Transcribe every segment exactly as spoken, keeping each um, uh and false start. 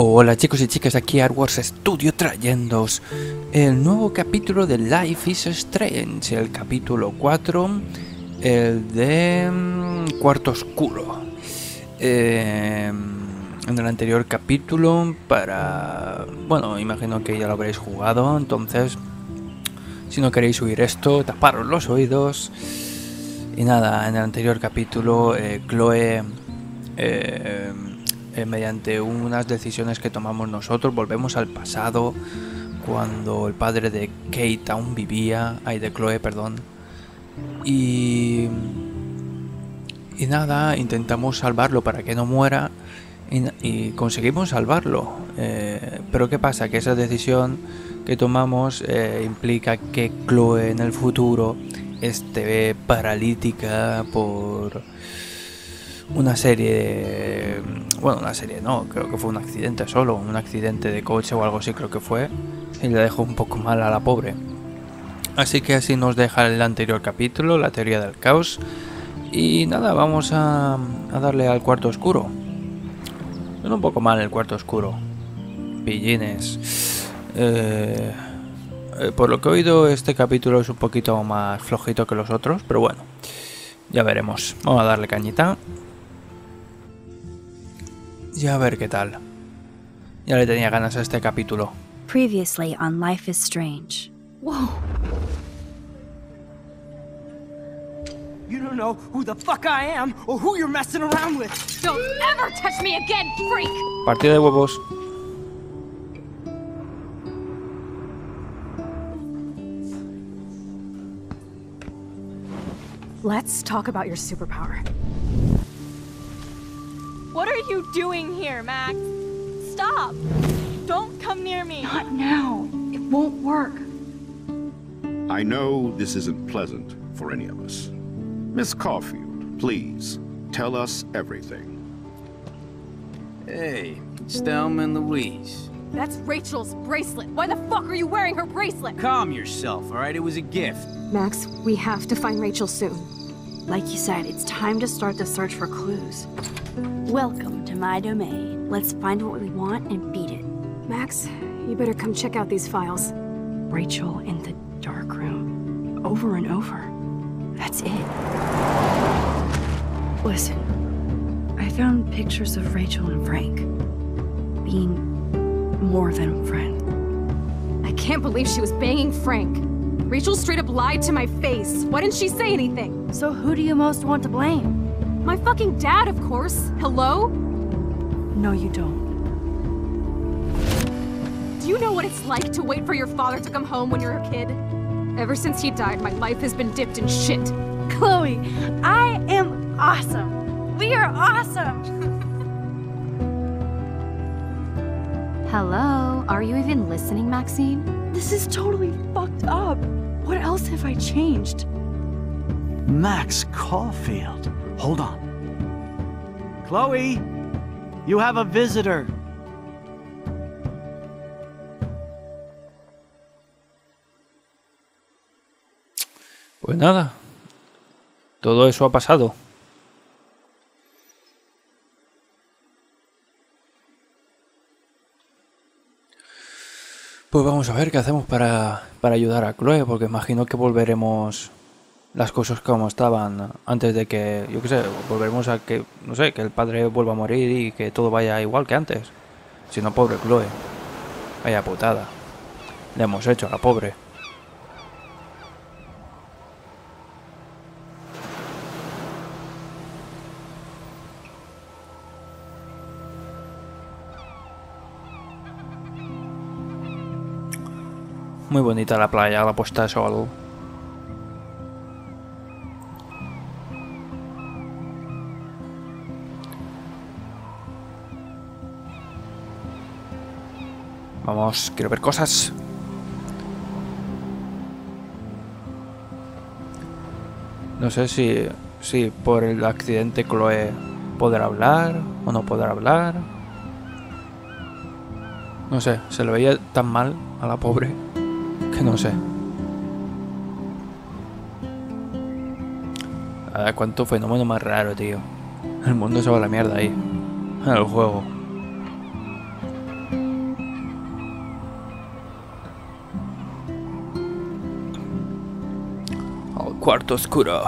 Hola chicos y chicas, aquí AeWorks Studio trayéndoos el nuevo capítulo de Life is Strange, el capítulo cuatro, el de Cuarto Oscuro. Eh, en el anterior capítulo, para... bueno, imagino que ya lo habréis jugado, entonces si no queréis oír esto, taparos los oídos. Y nada, en el anterior capítulo, eh, Chloe... Eh, eh, mediante unas decisiones que tomamos nosotros, volvemos al pasado cuando el padre de Kate aún vivía, ay, de Chloe, perdón, y, y nada, intentamos salvarlo para que no muera y, y conseguimos salvarlo, eh, pero ¿qué pasa? Que esa decisión que tomamos eh, implica que Chloe en el futuro esté paralítica por... una serie, bueno, una serie no, creo que fue un accidente solo, un accidente de coche o algo así creo que fue, y la dejó un poco mal a la pobre. Así que así nos deja el anterior capítulo, la teoría del caos, y nada, vamos a, a darle al cuarto oscuro. Suena un poco mal el cuarto oscuro, pillines. Eh, eh, por lo que he oído, este capítulo es un poquito más flojito que los otros, pero bueno, ya veremos. Vamos a darle cañita. Ya a ver qué tal. Ya le tenía ganas a este capítulo. Previously on Life is Strange. Whoa. You don't know who the fuck I am or who you're messing around with. Don't ever touch me again, freak. Partido de huevos. Let's talk about your superpower. What are you doing here, Max? Stop! Don't come near me! Not now. It won't work. I know this isn't pleasant for any of us. Miss Caulfield, please, tell us everything. Hey, Stelman Louise. That's Rachel's bracelet. Why the fuck are you wearing her bracelet? Calm yourself, all right? It was a gift. Max, we have to find Rachel soon. Like you said, it's time to start the search for clues. Welcome to my domain. Let's find what we want and beat it. Max, you better come check out these files. Rachel in the dark room. Over and over. That's it. Listen, I found pictures of Rachel and Frank. Being more than a friend. I can't believe she was banging Frank. Rachel straight up lied to my face. Why didn't she say anything? So who do you most want to blame? My fucking dad, of course. Hello? No, you don't. Do you know what it's like to wait for your father to come home when you're a kid? Ever since he died, my life has been dipped in shit. Chloe, I am awesome. We are awesome. Hello? Are you even listening, Maxine? This is totally fucked up. What else have I changed? Max Caulfield. Hold on. Chloe, you have a visitor. Pues nada, todo eso ha pasado. Pues vamos a ver qué hacemos para, para ayudar a Chloe, porque imagino que volveremos... las cosas como estaban antes de que, yo qué sé, volveremos a que, no sé, que el padre vuelva a morir y que todo vaya igual que antes. Si no, pobre Chloe. Vaya putada. Le hemos hecho a la pobre. Muy bonita la playa, la puesta de sol. Vamos, quiero ver cosas. No sé si, si por el accidente Chloe podrá hablar o no podrá hablar. No sé, se le veía tan mal a la pobre que no sé. A ver, cuánto fenómeno más raro, tío. El mundo se va a la mierda ahí, en el juego. Cuarto oscuro.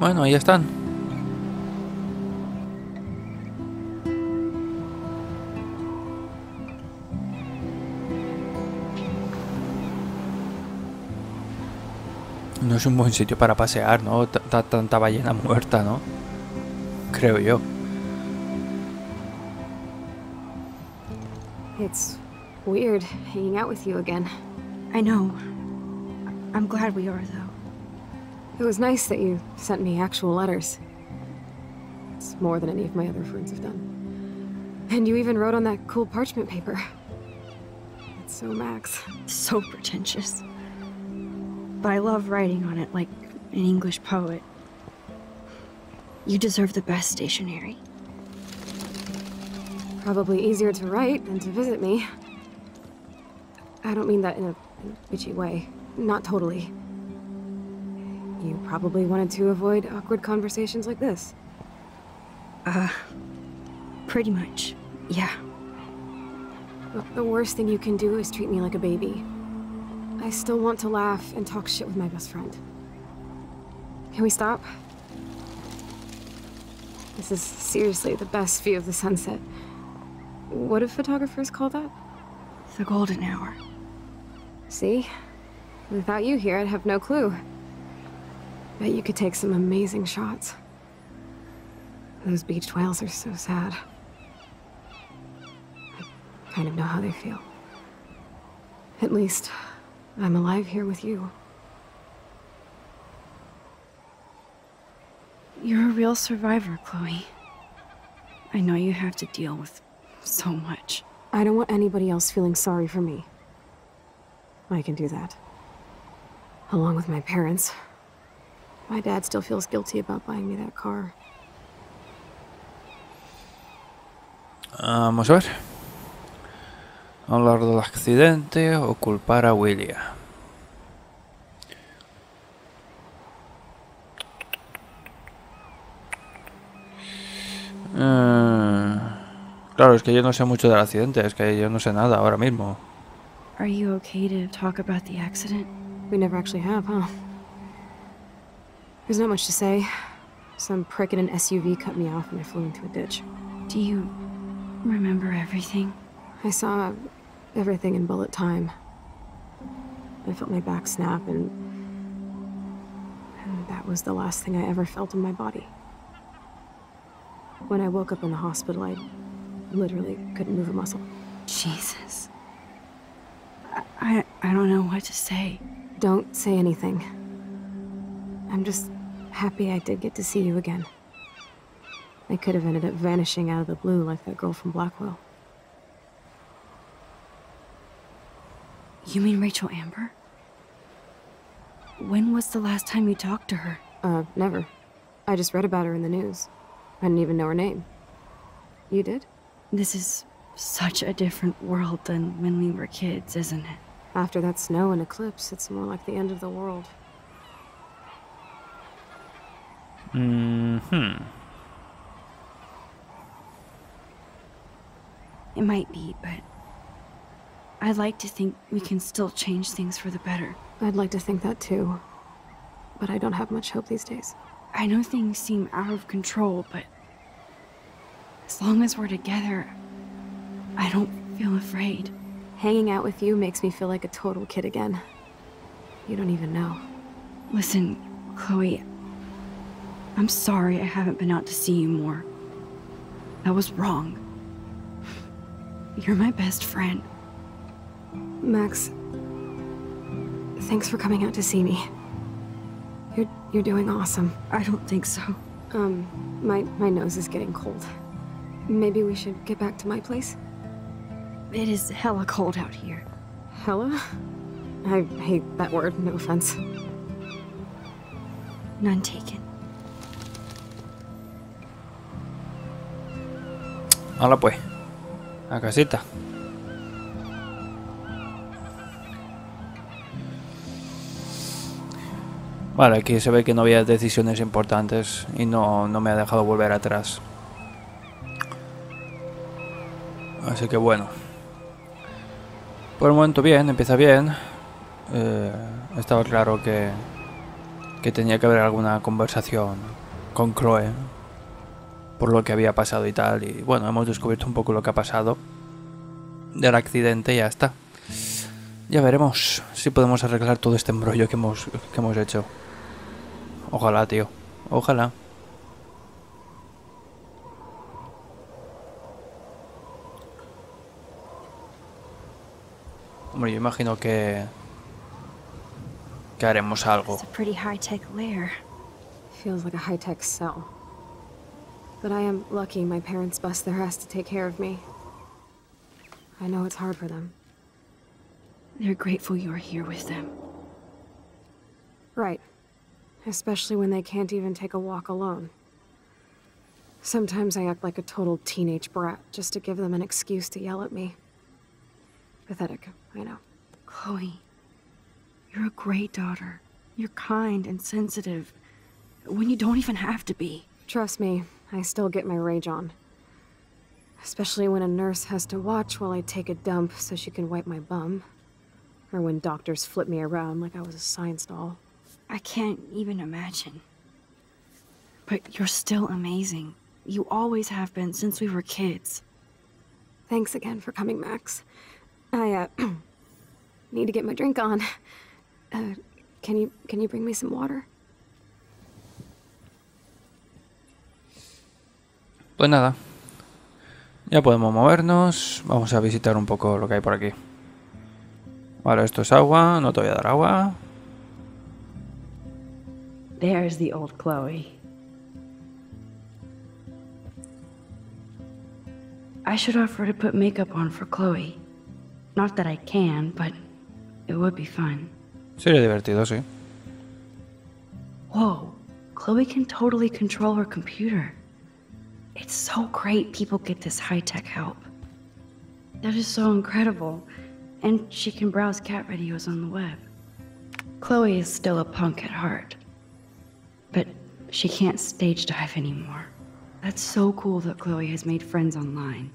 Bueno, ahí están. No es un buen sitio para pasear, ¿no? Tanta ballena muerta, ¿no? Creo yo. It's weird hanging out with you again. I know. I'm glad we are, though. It was nice that you sent me actual letters. It's more than any of my other friends have done. And you even wrote on that cool parchment paper. It's so Max. So pretentious. But I love writing on it like an English poet. You deserve the best stationery. Probably easier to write than to visit me. I don't mean that in a, in a bitchy way. Not totally. You probably wanted to avoid awkward conversations like this. Uh, pretty much, yeah. Look, the worst thing you can do is treat me like a baby. I still want to laugh and talk shit with my best friend. Can we stop? This is seriously the best view of the sunset. What do photographers call that? The golden hour. See? Without you here, I'd have no clue. Bet you could take some amazing shots. Those beached whales are so sad. I kind of know how they feel. At least, I'm alive here with you. You're a real survivor, Chloe. I know you have to deal with so much. I don't want anybody else feeling sorry for me. I can do that. Along with my parents. My dad still feels guilty about buying me that car. Vamos a ver. Hablar del accidente o culpar a William. Mm. Claro, es que yo no sé mucho del accidente, es que yo no sé nada ahora mismo. Are you okay to talk about the accident? We never actually have, huh? There's not much to say. Some prick in an S U V cut me off and I flew into a ditch. Do you remember everything? I saw everything in bullet time. I felt my back snap and, and that was the last thing I ever felt in my body. When I woke up in the hospital, I literally couldn't move a muscle. Jesus. I, I, I don't know what to say. Don't say anything. I'm just happy I did get to see you again. I could have ended up vanishing out of the blue like that girl from Blackwell. You mean Rachel Amber? When was the last time you talked to her? Uh, never. I just read about her in the news. I didn't even know her name. You did? This is such a different world than when we were kids, isn't it? After that snow and eclipse, it's more like the end of the world. Mm-hmm. It might be, but I'd like to think we can still change things for the better. I'd like to think that too, but I don't have much hope these days. I know things seem out of control, but as long as we're together, I don't feel afraid. Hanging out with you makes me feel like a total kid again. You don't even know. Listen, Chloe. I'm sorry I haven't been out to see you more. That was wrong. You're my best friend. Max, thanks for coming out to see me. You're, you're doing awesome. I don't think so. Um, my, my nose is getting cold. Maybe we should get back to my place? It is hella cold out here. Hella? I hate that word, no offense. None taken. Hola pues, a casita. Vale, aquí se ve que no había decisiones importantes y no, no me ha dejado volver atrás. Así que bueno. Por el momento bien, empieza bien. Eh, estaba claro que, que tenía que haber alguna conversación con Chloe por lo que había pasado y tal. Y bueno, hemos descubierto un poco lo que ha pasado del accidente y ya está. Ya veremos si podemos arreglar todo este embrollo que hemos, que hemos hecho. Ojalá, tío. Ojalá. Hombre, yo imagino que... que haremos algo. They're grateful you're here with them. Right. Especially when they can't even take a walk alone. Sometimes I act like a total teenage brat just to give them an excuse to yell at me. Pathetic, I know. Chloe, you're a great daughter. You're kind and sensitive when you don't even have to be. Trust me, I still get my rage on. Especially when a nurse has to watch while I take a dump so she can wipe my bum. Or when doctors flip me around like I was a science doll. I can't even imagine. But you're still amazing. You always have been since we were kids. Thanks again for coming, Max. I, uh, need to get my drink on. Uh, can you, can you bring me some water? Pues nada. Ya podemos movernos. Vamos a visitar un poco lo que hay por aquí. Vale, esto es agua, no te voy a dar agua. There's the old Chloe. I should offer to put makeup on for Chloe. Not that I can, but it would be fun. Sería divertido, sí. Whoa, Chloe can totally control her computer. It's so great people get this high-tech help. That is so incredible. And she can browse cat videos on the web. Chloe is still a punk at heart. But she can't stage dive anymore. That's so cool that Chloe has made friends online.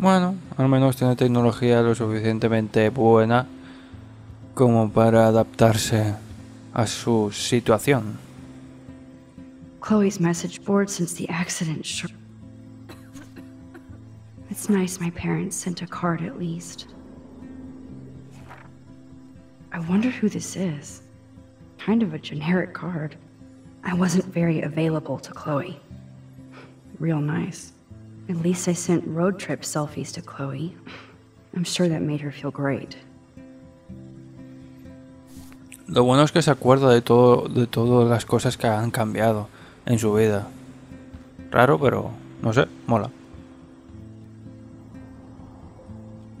Bueno, al menos tiene tecnología lo suficientemente buena como para adaptarse a su situación. Chloe's message board since the accident sure. It's nice my parents sent a card at least. I wonder who this is. Kind of a generic card. I wasn't very available to Chloe. Real nice. At least I sent road trip selfies to Chloe. I'm sure that made her feel great. Lo bueno es que se acuerda de todo, de todas las cosas que han cambiado en su vida. Raro, pero no sé, mola.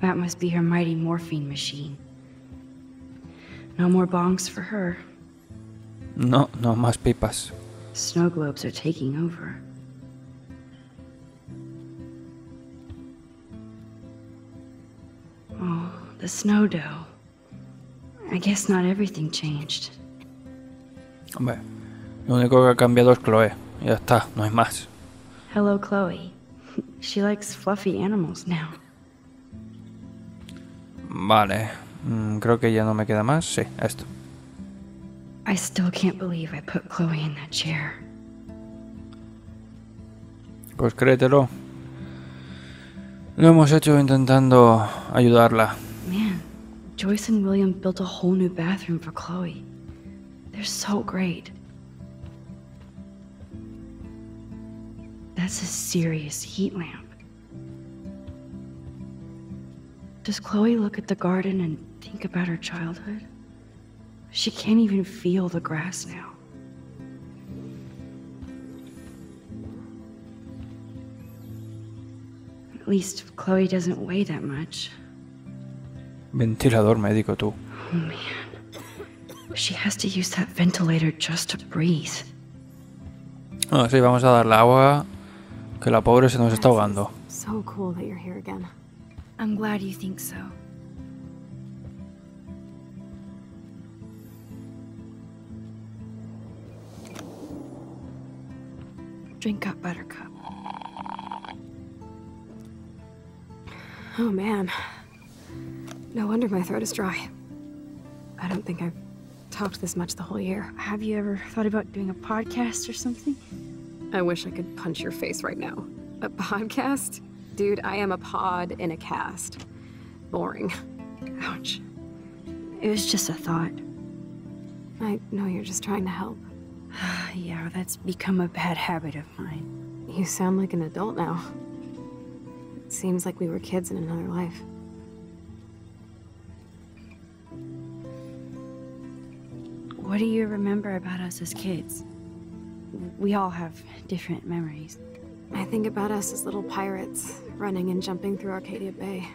That must be her mighty morphine machine. No more bongs for her. No, no más pipas. Snow globes are taking over. Oh, the snow dough. I guess not everything changed. Hombre, lo único que ha cambiado es Chloe. Ya está, no hay más. Hello, Chloe. She likes fluffy animals now. Vale, mm, creo que ya no me queda más. Sí, esto. I still can't believe I put Chloe in that chair. Pues créetelo. Lo hemos hecho intentando ayudarla. Man, Joyce and William built a whole new bathroom for Chloe. They're so great. That's a serious heat lamp. Does Chloe look at the garden and think about her childhood? She can't even feel the grass now. At least Chloe doesn't weigh that much. Ventilador médico, tú. Oh man. She has to use that ventilator just to breathe. Ah, sí, vamos a darle agua, que la pobre se nos está ahogando. So cool that you're here again. I'm glad you think so. Drink up, Buttercup. Oh man, no wonder my throat is dry. I don't think I've talked this much the whole year. Have you ever thought about doing a podcast or something? I wish I could punch your face right now. A podcast? Dude, I am a pod in a cast. Boring. Ouch. It was just a thought. I know you're just trying to help. Yeah, that's become a bad habit of mine. You sound like an adult now. It seems like we were kids in another life. What do you remember about us as kids? We all have different memories. I think about us as little pirates, running and jumping through Arcadia Bay.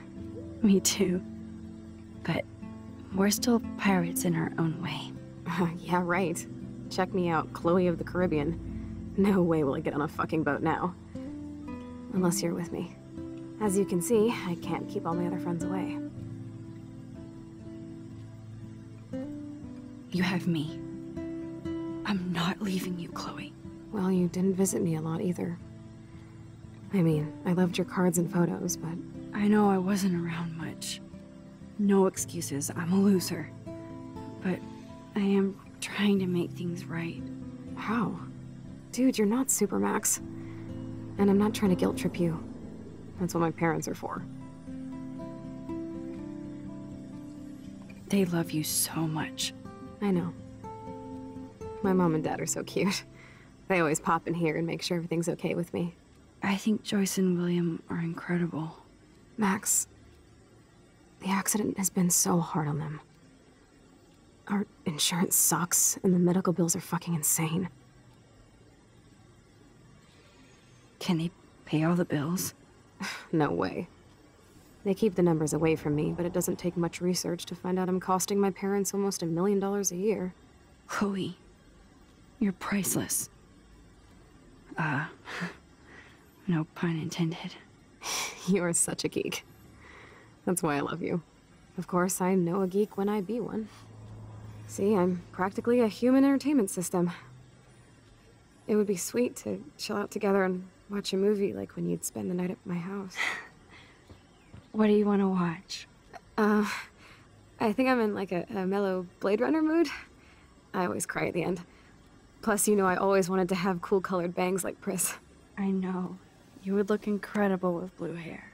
Me too. But we're still pirates in our own way. Yeah, right. Check me out, Chloe of the Caribbean. No way will I get on a fucking boat now. Unless you're with me. As you can see, I can't keep all my other friends away. You have me. I'm not leaving you, Chloe. Well, you didn't visit me a lot either. I mean, I loved your cards and photos, but... I know I wasn't around much. No excuses, I'm a loser. But I am trying to make things right. How? Dude, you're not Super Max. And I'm not trying to guilt trip you. That's what my parents are for. They love you so much. I know. My mom and dad are so cute. They always pop in here and make sure everything's okay with me. I think Joyce and William are incredible. Max, the accident has been so hard on them. Our insurance sucks, and the medical bills are fucking insane. Can they pay all the bills? No way. They keep the numbers away from me, but it doesn't take much research to find out I'm costing my parents almost a million dollars a year. Chloe, you're priceless. Uh... No pun intended. You are such a geek. That's why I love you. Of course, I know a geek when I be one. See, I'm practically a human entertainment system. It would be sweet to chill out together and watch a movie like when you'd spend the night at my house. What do you want to watch? Uh, I think I'm in like a, a mellow Blade Runner mood. I always cry at the end. Plus, you know, I always wanted to have cool colored bangs like Pris. I know. You would look incredible with blue hair.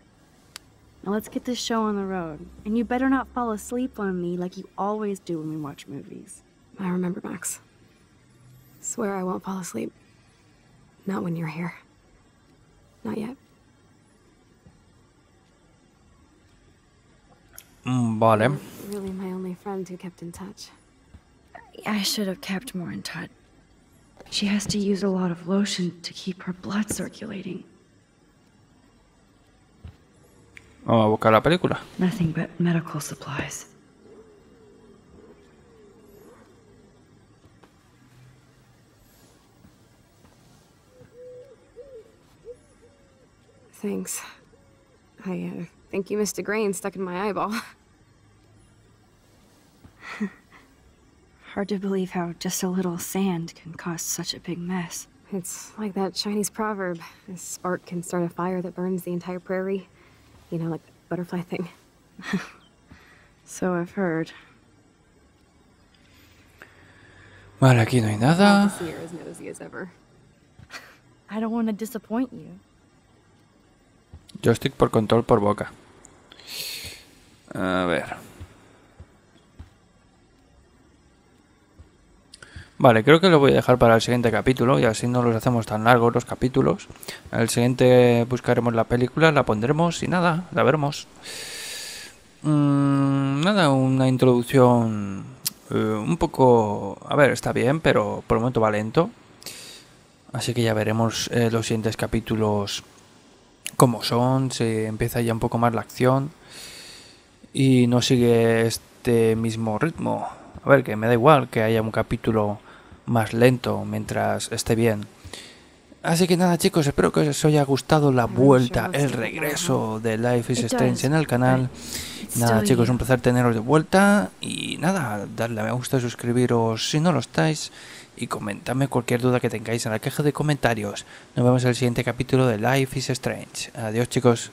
Now let's get this show on the road. And you better not fall asleep on me like you always do when we watch movies. I remember, Max. Swear I won't fall asleep. Not when you're here. Not yet. Mm, vale. Really my only friend who kept in touch. I should have kept more in touch. She has to use a lot of lotion to keep her blood circulating. Vamos a buscar la película. Nothing but medical supplies. Thanks. I uh, think you missed a grain stuck in my eyeball. Hard to believe how just a little sand can cause such a big mess. It's like that Chinese proverb, a spark can start a fire that burns the entire prairie. You know, like the butterfly thing. So I've heard. Vale, aquí no hay nada. You're as nosy as ever. I don't want to disappoint you. Joystick por control por boca. A ver. Vale, creo que lo voy a dejar para el siguiente capítulo y así no los hacemos tan largos los capítulos. El siguiente buscaremos la película, la pondremos y nada, la veremos. Mm, nada, una introducción eh, un poco... A ver, está bien, pero por el momento va lento. Así que ya veremos eh, los siguientes capítulos cómo son, se empieza ya un poco más la acción y no sigue este mismo ritmo. A ver, que me da igual que haya un capítulo más lento mientras esté bien Así que nada, chicos, espero que os haya gustado la vuelta, el regreso de Life is Strange en el canal. Nada, chicos, un placer teneros de vuelta. Y nada, darle a me gusta, suscribiros si no lo estáis. Y comentadme cualquier duda que tengáis en la caja de comentarios. Nos vemos en el siguiente capítulo de Life is Strange. Adiós, chicos.